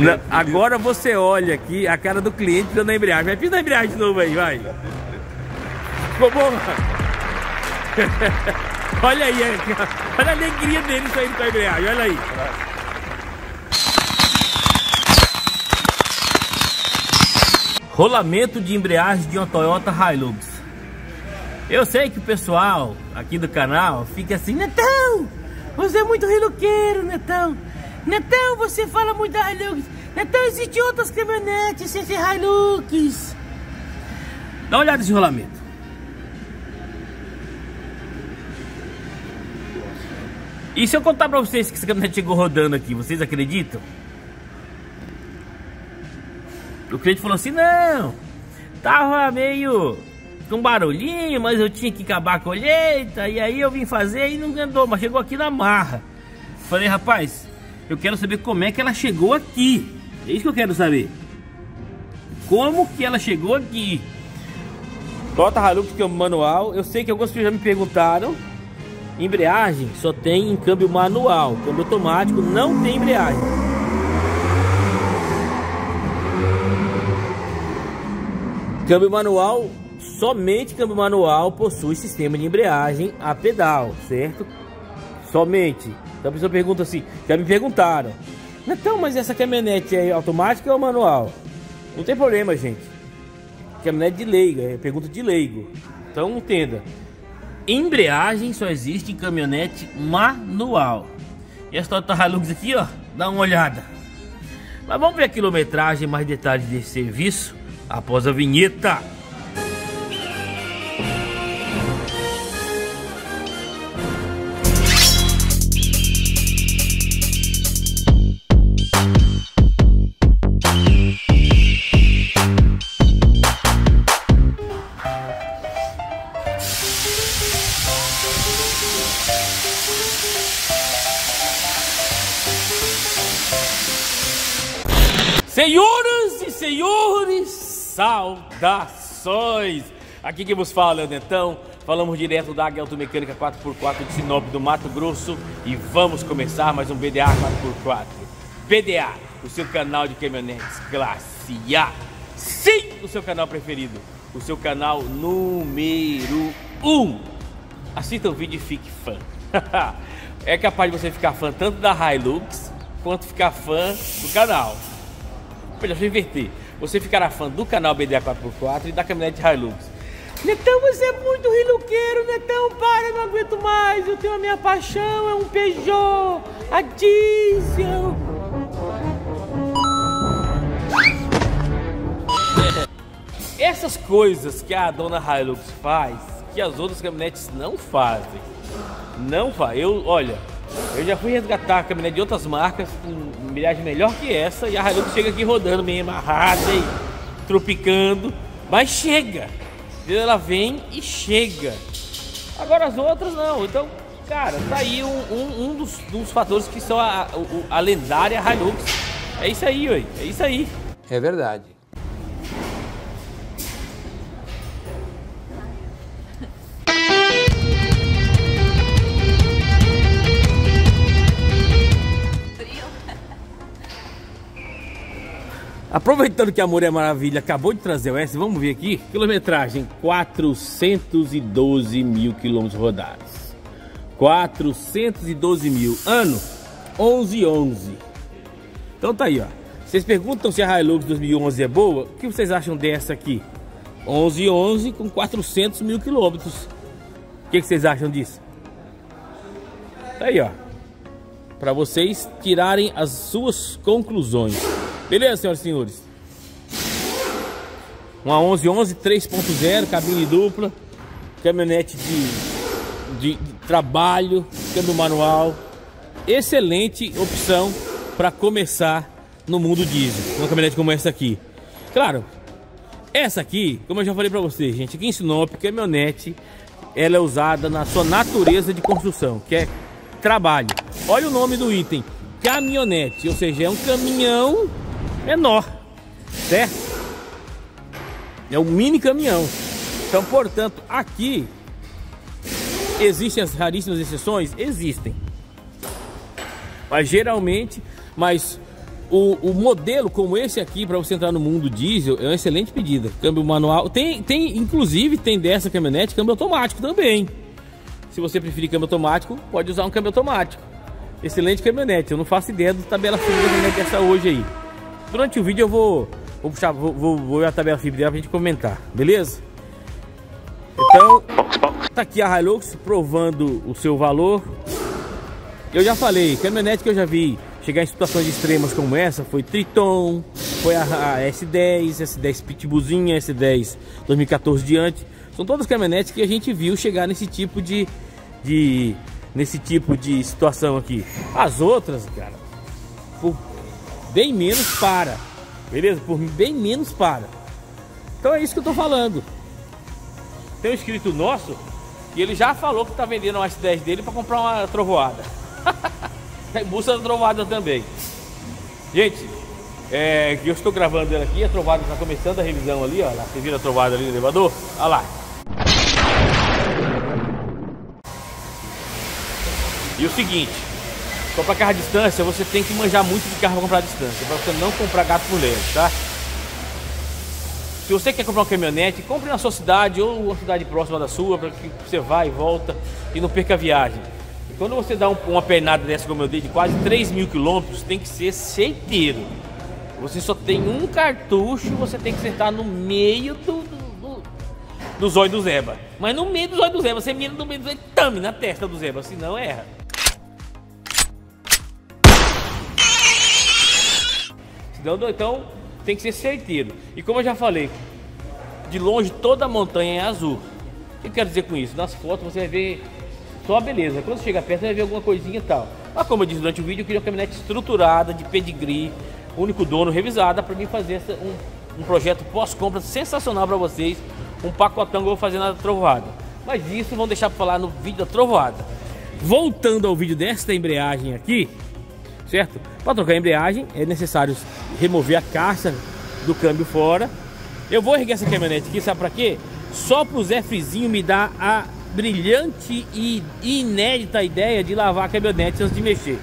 Não, agora você olha aqui a cara do cliente pisando na embreagem. Vai, pisa na embreagem de novo aí, vai. Ficou bom? Olha aí, olha a alegria dele saindo com a embreagem, olha aí. Rolamento de embreagem de uma Toyota Hilux. Eu sei que o pessoal aqui do canal fica assim: Netão, você é muito reloqueiro, Netão. Netão, você fala muito da Hilux. Netão, existem outras caminhonetes sem ser Hilux. Dá uma olhada nesse rolamento. E se eu contar pra vocês que essa caminhonete chegou rodando aqui, vocês acreditam? O cliente falou assim: não, tava meio com barulhinho, mas eu tinha que acabar a colheita, e aí eu vim fazer e não andou, mas chegou aqui na marra. Falei: rapaz, eu quero saber como é que ela chegou aqui. É isso que eu quero saber. Como que ela chegou aqui? Toyota Hilux que é o manual. Eu sei que algumas pessoas já me perguntaram: embreagem só tem em câmbio manual, câmbio automático não tem embreagem. Câmbio manual, somente câmbio manual possui sistema de embreagem a pedal, certo? Somente. Então a pessoa pergunta assim, já me perguntaram: então, mas essa caminhonete é automática ou manual? Não tem problema, gente. Caminhonete de leigo, é pergunta de leigo. Então entenda, embreagem só existe em caminhonete manual. E essa Toyota Hilux aqui, ó, dá uma olhada. Mas vamos ver a quilometragem, mais detalhes desse serviço após a vinheta. Senhoras e senhores, saudações! Aqui que vos fala é o Netão, falamos direto da Águia Automecânica 4x4 de Sinop do Mato Grosso e vamos começar mais um BDA 4x4. BDA, o seu canal de caminhonetes classe A. Sim, o seu canal preferido, o seu canal número 1. Assista o vídeo e fique fã. É capaz de você ficar fã tanto da Hilux quanto ficar fã do canal. Deixa eu inverter. Você ficará fã do canal BDA 4x4 e da caminhonete Hilux. Netão, você é muito riluqueiro, Netão, para, eu não aguento mais. Eu tenho a minha paixão, é um Peugeot, a diesel. Essas coisas que a dona Hilux faz, que as outras caminhonetes não fazem. Não faz. Eu já fui resgatar a caminhonete de outras marcas com embreagem melhor que essa, e a Hilux chega aqui rodando meio amarrada e tropicando, mas chega, ela vem e chega. Agora as outras não. Então, cara, tá aí um dos fatores que são a lendária Hilux. É isso aí, ué, é isso aí. É verdade. Aproveitando que a Mulher Maravilha acabou de trazer o S, vamos ver aqui, quilometragem, 412 mil quilômetros rodados, 412 mil, ano 1111, então tá aí, ó. Vocês perguntam se a Hilux 2011 é boa, o que vocês acham dessa aqui? 1111 com 400 mil quilômetros, o que vocês acham disso? Tá aí, ó, para vocês tirarem as suas conclusões. Beleza, senhoras e senhores? Uma 1111 3.0, cabine dupla, caminhonete de trabalho, câmbio manual. Excelente opção para começar no mundo diesel, uma caminhonete como essa aqui. Claro, essa aqui, como eu já falei para vocês, gente, aqui em Sinop, caminhonete, ela é usada na sua natureza de construção, que é trabalho. Olha o nome do item, caminhonete, ou seja, é um caminhão menor, certo? É um mini caminhão. Então, portanto, aqui existem as raríssimas exceções? Existem, mas geralmente, mas O modelo como esse aqui, para você entrar no mundo diesel, é uma excelente pedida. Câmbio manual. Tem inclusive, tem dessa caminhonete, câmbio automático também. Se você preferir câmbio automático, pode usar um câmbio automático. Excelente caminhonete. Eu não faço ideia da tabela fibra como é que é essa hoje aí. Durante o vídeo eu vou puxar, vou ver a tabela fibra dela pra gente comentar, beleza? Então, tá aqui a Hilux provando o seu valor. Eu já falei, caminhonete que eu já vi chegar em situações extremas como essa foi Triton, foi a S10, S10 Pitbullzinha, S10 2014 diante. São todas caminhonetes que a gente viu chegar nesse tipo de situação aqui. As outras, cara, por bem menos para, beleza? Por bem menos para. Então é isso que eu tô falando. Tem um inscrito nosso e ele já falou que tá vendendo uma S10 dele para comprar uma Trovoada. Em busca da Trovoada também. Gente, eu estou gravando ela aqui, a Trovoada está começando a revisão ali, ó lá, você vira a Trovoada ali no elevador, olha lá. E o seguinte, só para carro à distância, você tem que manjar muito de carro para comprar à distância, para você não comprar gato por lebre, tá? Se você quer comprar uma caminhonete, compre na sua cidade ou uma cidade próxima da sua, para que você vá e volta e não perca a viagem. Quando você dá uma pernada dessa, como eu dei, de quase 3.000 km, tem que ser certeiro. Você só tem um cartucho e você tem que sentar no meio do zóio do Zeba. Mas no meio do zóio do Zeba, você mira no meio do zóio, tame na testa do Zeba, senão erra. Então tem que ser certeiro. E como eu já falei, de longe toda a montanha é azul. O que eu quero dizer com isso? Nas fotos você vai ver só a beleza, quando você chega perto você vai ver alguma coisinha e tal. Mas como eu disse durante o vídeo, eu queria uma caminhonete estruturada, de pedigree, único dono, revisada, para mim fazer um projeto pós-compra sensacional para vocês, um pacotão que eu vou fazer na Trovoada. Mas isso vamos deixar para falar no vídeo da Trovoada. Voltando ao vídeo desta embreagem aqui, certo? Para trocar a embreagem é necessário remover a caixa do câmbio fora. Eu vou erguer essa caminhonete aqui, sabe para quê? Só para o Zé Frizinho me dar a brilhante e inédita ideia de lavar a caminhonete antes de mexer.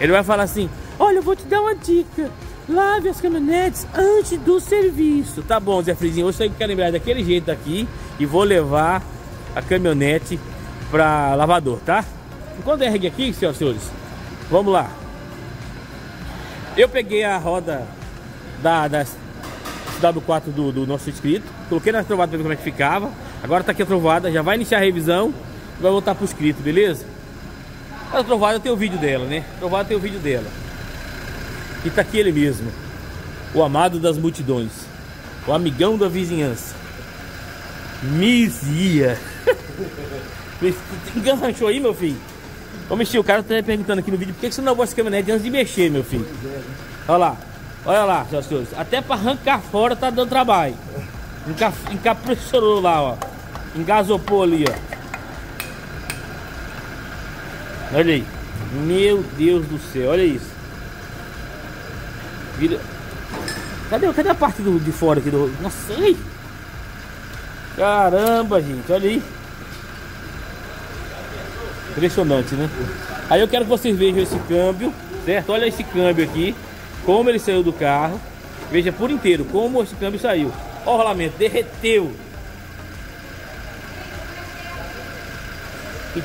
Ele vai falar assim: olha, eu vou te dar uma dica, lave as caminhonetes antes do serviço. Tá bom, Zé Frizinho, eu sei que quero lembrar daquele jeito aqui e vou levar a caminhonete para lavador, tá? Enquanto ergue aqui, senhoras e senhores, vamos lá. Eu peguei a roda da W4 do nosso inscrito, coloquei na Trovoada para ver como é que ficava. Agora tá aqui a Trovoada, já vai iniciar a revisão e vai voltar pro inscrito, beleza? A Trovoada tem o vídeo dela, né? A Trovoada tem o vídeo dela. E tá aqui ele mesmo, o amado das multidões, o amigão da vizinhança, Misia. Enganchou aí, meu filho? Ô, mexer, o cara tá me perguntando aqui no vídeo, por que você não gosta de caminhonete antes de mexer, meu filho? Olha lá, senhoras e senhores, até pra arrancar fora tá dando trabalho. Encaprichou lá, ó. Engasopou ali, ó. Olha aí. Meu Deus do céu, olha isso. Vira. Cadê a parte de fora aqui do... Nossa, ai. Caramba, gente, olha aí. Impressionante, né? Aí eu quero que vocês vejam esse câmbio, certo? Olha esse câmbio aqui, como ele saiu do carro. Veja por inteiro como esse câmbio saiu. Olha o rolamento, derreteu. E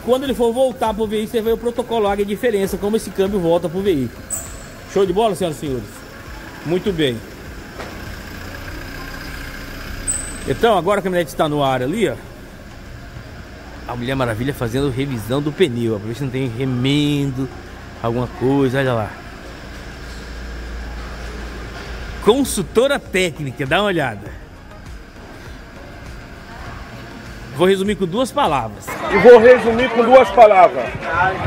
quando ele for voltar pro veículo, você vê o protocolo águia, a diferença, como esse câmbio volta pro veículo. Show de bola, senhoras e senhores? Muito bem. Então, agora a caminhonete está no ar ali, ó. A Mulher Maravilha fazendo revisão do pneu, ó, pra ver se não tem remendo, alguma coisa, olha lá. Consultora técnica, dá uma olhada. Vou resumir com duas palavras.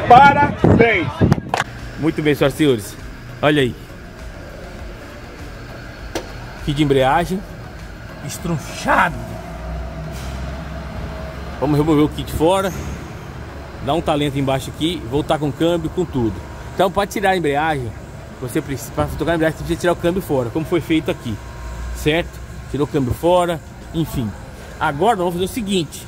Parabéns. Muito bem, senhoras e senhores. Olha aí. Aqui de embreagem. Estrunchado. Vamos remover o kit fora. Dar um talento embaixo aqui. Voltar com o câmbio, com tudo. Então, para tirar a embreagem, você precisa, para trocar a embreagem, você precisa tirar o câmbio fora, como foi feito aqui, certo? Tirou o câmbio fora, enfim. Agora nós vamos fazer o seguinte.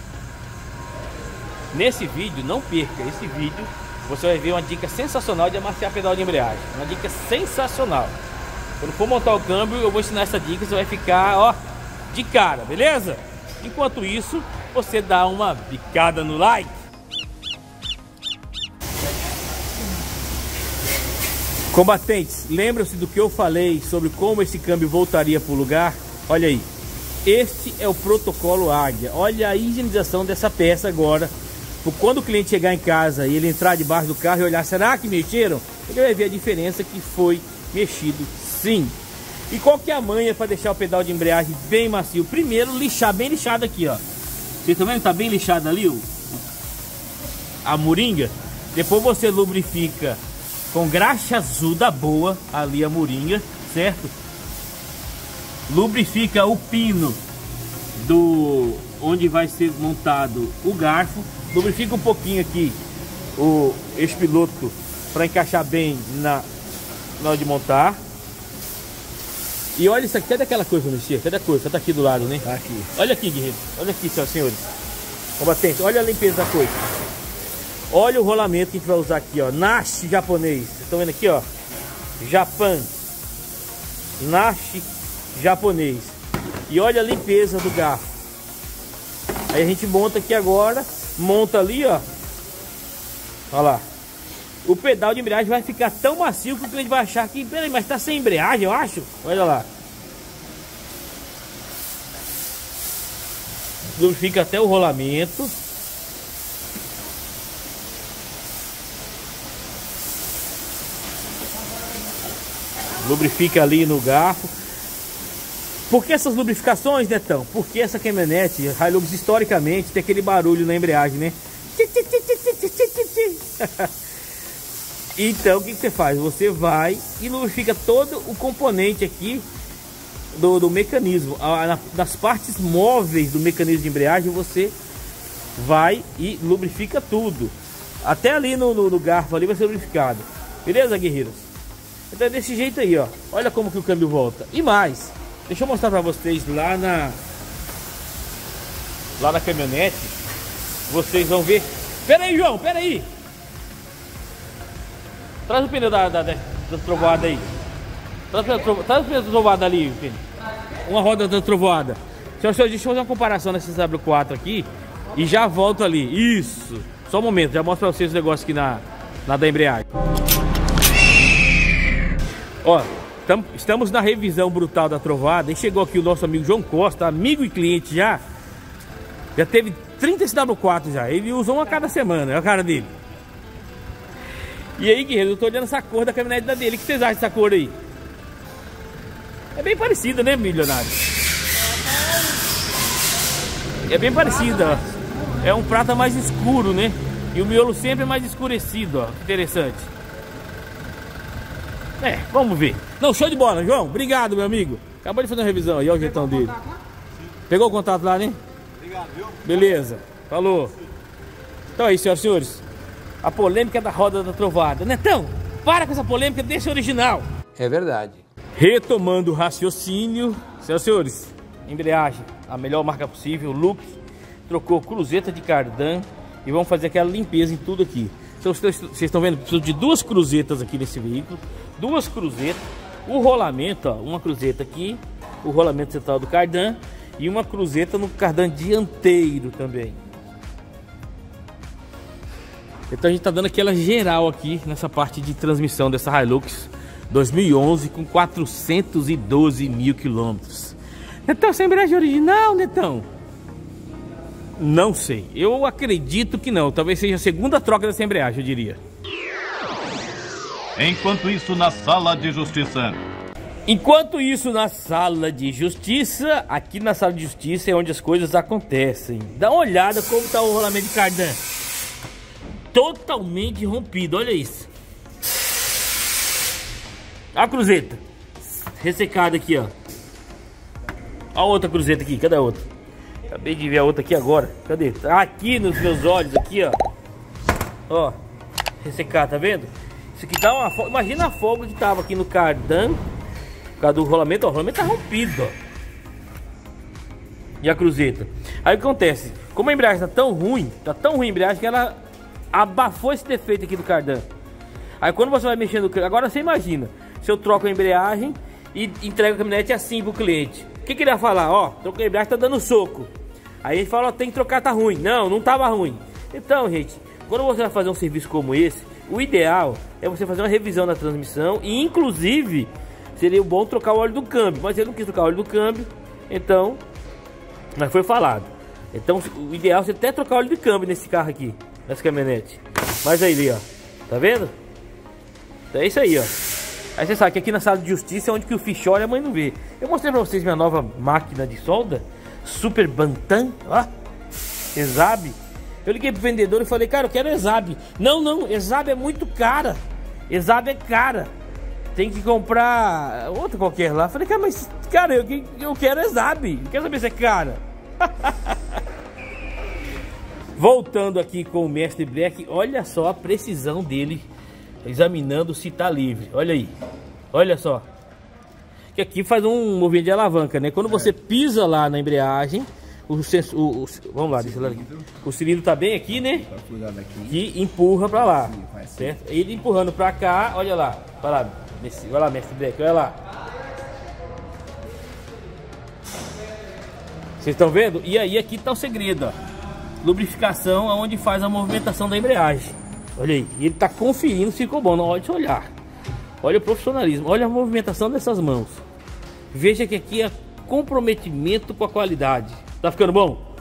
Nesse vídeo, não perca esse vídeo, você vai ver uma dica sensacional de amaciar pedal de embreagem. Uma dica sensacional. Quando for montar o câmbio, eu vou ensinar essa dica, você vai ficar, ó, de cara, beleza? Enquanto isso, você dá uma bicada no like. Combatentes, lembram-se do que eu falei sobre como esse câmbio voltaria para o lugar? Olha aí, este é o protocolo Águia. Olha a higienização dessa peça agora. Quando o cliente chegar em casa e ele entrar debaixo do carro e olhar, será que mexeram? Ele vai ver a diferença que foi mexido sim. E qual que é a manha para deixar o pedal de embreagem bem macio? Primeiro, lixar, bem lixado aqui, ó. Você também está bem lixado ali, ó, a moringa. Depois você lubrifica com graxa azul da boa ali a moringa, certo? Lubrifica o pino do onde vai ser montado o garfo. Lubrifica um pouquinho aqui o ex-piloto para encaixar bem na hora de montar. E olha isso aqui, cadê aquela coisa, Messias? Cadê a coisa? Tá aqui do lado, né? Tá aqui. Olha aqui, guerreiro. Olha aqui, senhoras e senhores. Combatente, olha a limpeza da coisa. Olha o rolamento que a gente vai usar aqui, ó. Nashi japonês. Vocês estão vendo aqui, ó? Japan. Nashi japonês. E olha a limpeza do garfo. Aí a gente monta aqui agora. Monta ali, ó. Olha lá. O pedal de embreagem vai ficar tão macio que o cliente vai achar que... Peraí, mas tá sem embreagem, eu acho? Olha lá. Lubrifica até o rolamento. Lubrifica ali no garfo. Por que essas lubrificações, Netão? Porque essa caminhonete Hilux historicamente tem aquele barulho na embreagem, né? Então o que você faz? Você vai e lubrifica todo o componente aqui do mecanismo. Nas partes móveis do mecanismo de embreagem você vai e lubrifica tudo. Até ali no garfo ali vai ser lubrificado. Beleza, guerreiros? Então é desse jeito aí, ó. Olha como que o câmbio volta. E mais, deixa eu mostrar pra vocês lá na caminhonete. Vocês vão ver. Pera aí, João, pera aí. Traz o pneu da trovoada aí. Traz o pneu da trovoada ali, filho. Uma roda da trovoada. Senhoras e senhores, deixa eu fazer uma comparação nesse W4 aqui. E já volto ali. Isso. Só um momento, já mostro pra vocês o negócio aqui na da embreagem. Ó, estamos na revisão brutal da trovoada. E chegou aqui o nosso amigo João Costa, amigo e cliente já. Já teve 30 W4 já. Ele usou uma cada semana, é a cara dele. E aí, guerreiro, eu tô olhando essa cor da caminhonete da dele. O que vocês acham dessa cor aí? É bem parecida, né, milionário? É bem parecida, ó. É um prata mais escuro, né? E o miolo sempre é mais escurecido, ó. Interessante. É, vamos ver. Não, show de bola, João. Obrigado, meu amigo. Acabou de fazer uma revisão aí, ó, o jeitão dele. Pegou o contato lá, né? Obrigado, viu? Beleza. Falou. Então é isso, senhoras e senhores. A polêmica da roda da trovada. Netão, para com essa polêmica, deixa original. É verdade. Retomando o raciocínio, senhoras e senhores, embreagem, a melhor marca possível, Lux, trocou cruzeta de cardan e vamos fazer aquela limpeza em tudo aqui. Então, vocês estão vendo, preciso de duas cruzetas aqui nesse veículo, duas cruzetas, o rolamento, ó, uma cruzeta aqui, o rolamento central do cardan e uma cruzeta no cardan dianteiro também. Então a gente tá dando aquela geral aqui nessa parte de transmissão dessa Hilux 2011 com 412 mil quilômetros. Netão, essa embreagem original, Netão? Não sei, eu acredito que não. Talvez seja a segunda troca dessa embreagem, eu diria. Enquanto isso, na sala de justiça. Enquanto isso, na sala de justiça, aqui na sala de justiça é onde as coisas acontecem. Dá uma olhada como tá o rolamento de cardan. Totalmente rompido, olha isso. A cruzeta ressecada aqui, ó. A outra cruzeta aqui, cadê a outra? Acabei de ver a outra aqui agora. Cadê? Tá aqui nos meus olhos, aqui, ó. Ó, ressecar, tá vendo? Isso aqui dá uma folga. Imagina a folga que tava aqui no cardan. Por causa do rolamento, ó. O rolamento tá rompido, ó. E a cruzeta. Aí o que acontece? Como a embreagem tá tão ruim a embreagem que ela abafou esse defeito aqui do cardan. Aí quando você vai mexendo, agora você imagina, se eu troco a embreagem e entrego a caminhonete assim pro cliente, o que que ele vai falar? Ó, troquei a embreagem, tá dando soco. Aí ele fala, ó, tem que trocar, tá ruim. Não, não tava ruim. Então, gente, quando você vai fazer um serviço como esse, o ideal é você fazer uma revisão da transmissão e, inclusive, seria bom trocar o óleo do câmbio. Mas ele não quis trocar o óleo do câmbio, então, mas foi falado. Então, o ideal é você até trocar o óleo de câmbio nesse carro aqui, nessa caminhonete. Mas aí, ali, ó, tá vendo? Então é isso aí, ó. Aí você sabe que aqui na sala de justiça é onde que o ficho olha e a mãe não vê. Eu mostrei pra vocês minha nova máquina de solda, Super Bantam, ó, Exab. Eu liguei pro vendedor e falei, cara, eu quero Exab. Não, não, Exab é muito cara. Exab é cara. Tem que comprar outra qualquer lá. Falei, cara, mas, cara, eu quero Exab. Não quero saber se é cara. Voltando aqui com o Mestre Black, olha só a precisão dele, examinando se tá livre. Olha aí, olha só. Que aqui faz um movimento de alavanca, né? Quando você pisa lá na embreagem, vamos lá, o cilindro tá bem aqui, né? E empurra para lá. Certo? Ele empurrando para cá, olha lá. Vai lá, vai lá, Mestre Black, olha lá. Vocês estão vendo? E aí aqui tá o segredo, ó. Lubrificação, aonde faz a movimentação da embreagem. Olha aí, ele tá conferindo se ficou bom. Não, olha, olhar. Olha o profissionalismo, olha a movimentação dessas mãos. Veja que aqui é comprometimento com a qualidade. Tá ficando bom?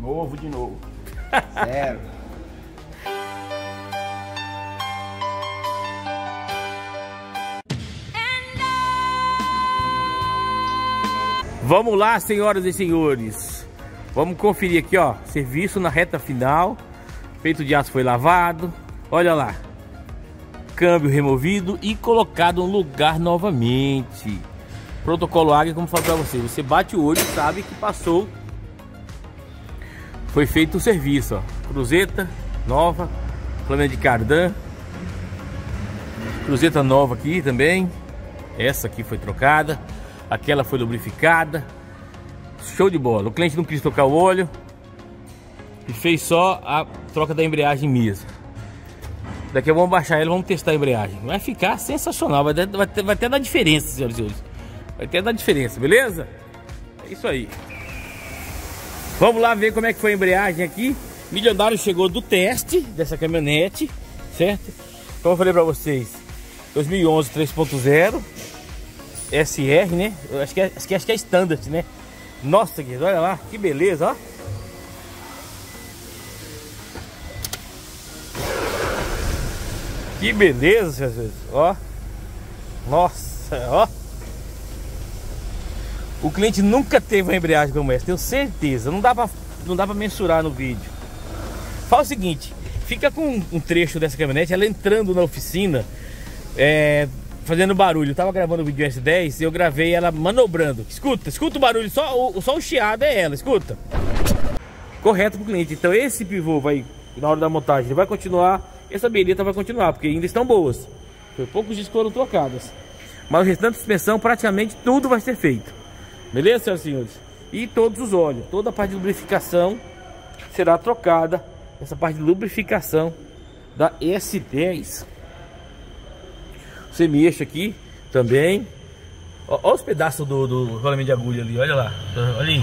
Novo de novo. Zero. Vamos lá, senhoras e senhores. Vamos conferir aqui, ó. Serviço na reta final. Peito de aço foi lavado, olha lá, câmbio removido e colocado no lugar novamente. Protocolo Águia, como eu falo pra vocês, você bate o olho e sabe que passou, foi feito o serviço, ó. Cruzeta nova, planeira de cardan, cruzeta nova aqui também, essa aqui foi trocada, aquela foi lubrificada, show de bola. O cliente não quis tocar o olho e fez só a troca da embreagem mesmo. Daqui a pouco vamos baixar ele, vamos testar a embreagem. Vai ficar sensacional, vai até dar diferença, senhoras e senhores. Vai até dar diferença, beleza? É isso aí. Vamos lá ver como é que foi a embreagem aqui. Milionário chegou do teste dessa caminhonete, certo? Como eu falei pra vocês, 2011 3.0 SR, né? Eu acho que é standard, né? Nossa, olha lá, que beleza, ó. Que beleza, Jesus, ó. Nossa, ó. O cliente nunca teve uma embreagem como essa, tenho certeza. Não dá pra mensurar no vídeo. Fala o seguinte, fica com um trecho dessa caminhonete, ela entrando na oficina, fazendo barulho. Eu tava gravando o vídeo S10 e eu gravei ela manobrando. Escuta o barulho, só o chiado é ela, escuta. Correto pro cliente. Então esse pivô vai, na hora da montagem, vai continuar. Essa berleta vai continuar, porque ainda estão boas. Por poucos dias foram trocadas. Mas o restante da suspensão, praticamente tudo vai ser feito. Beleza, senhoras e senhores? E todos os óleos, toda a parte de lubrificação será trocada. Essa parte de lubrificação da S10. Você mexe aqui também. Olha os pedaços do rolamento de agulha ali, olha lá. Olha aí.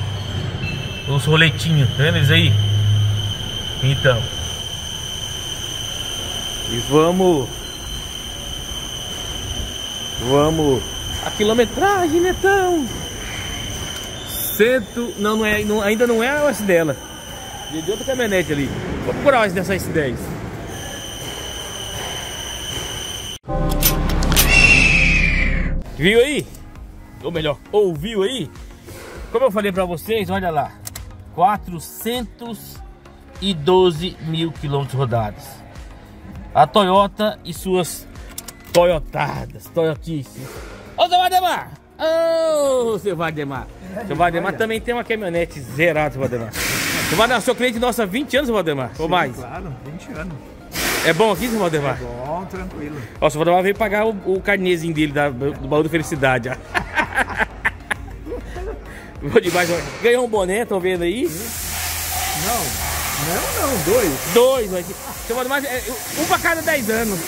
Os roletinhos, tá vendo eles aí? Então... E vamos a quilometragem, Netão. Não, ainda não é a OS dela. De outra caminhonete ali. Vou procurar a OS dessa S10. Viu aí? Ou melhor, ouviu aí? Como eu falei pra vocês, olha lá. 412 mil quilômetros rodados. A Toyota e suas toyotadas, toyotices. Ô, seu Valdemar! Ô, seu Valdemar! Seu Valdemar também tem uma caminhonete zerada, seu Valdemar. Seu Valdemar, seu cliente nosso há 20 anos, seu Valdemar? Ou mais? Claro, 20 anos. É bom aqui, seu Valdemar? É bom, tranquilo. Ó, seu Valdemar veio pagar o carnezinho dele do baú da felicidade, ó. Vou de baixo, ganhou um boné, estão vendo aí? Não. Não, não, dois. Dois, vai. Então, mais, um pra cada 10 anos.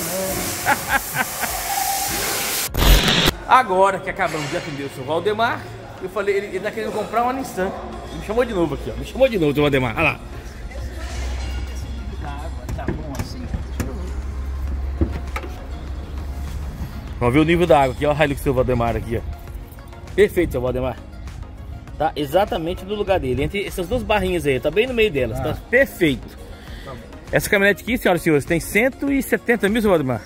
Agora que acabamos de atender o seu Valdemar, eu falei, ele tá querendo comprar uma Nissan. Ele me chamou de novo aqui, ó. Me chamou de novo, seu Valdemar. Olha lá. Tá bom assim? Vamos ver o nível da água aqui, ó. Olha o seu Valdemar aqui, ó. Perfeito, seu Valdemar. Tá exatamente no lugar dele, entre essas duas barrinhas aí, tá bem no meio delas, tá perfeito. Tá bom. Essa caminhonete aqui, senhoras e senhores, tem 170 mil, seu Valdemar?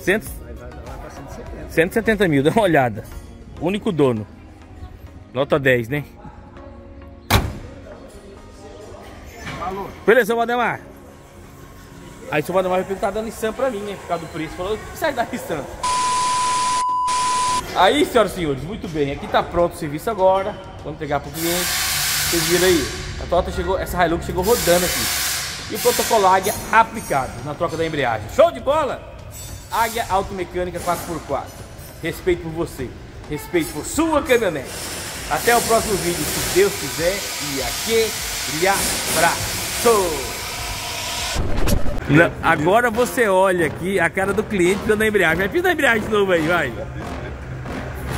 160, vai 170. 170 mil, dá uma olhada. Único dono. Nota 10, né? Falou. Beleza, seu Valdemar. Aí seu Valdemar vai perguntar da Nissan pra mim, né? Por causa do preço, falou, sai da Nissan. Aí, senhoras e senhores, muito bem, aqui tá pronto o serviço agora. Vamos entregar pro cliente. Vocês viram aí, a Toyota chegou, essa Hilux chegou rodando aqui. E o protocolo Águia aplicado na troca da embreagem. Show de bola? Águia Automecânica 4x4. Respeito por você, respeito por sua caminhonete. Até o próximo vídeo, se Deus quiser, e aquele abraço. Agora você olha aqui a cara do cliente dando a embreagem. Vai pisar a embreagem de novo aí, vai.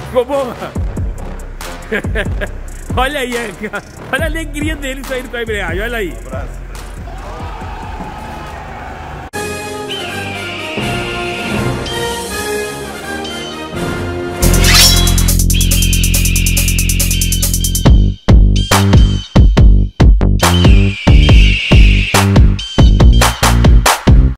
Ficou boa? Olha aí, olha a alegria dele saindo com a embreagem, olha aí.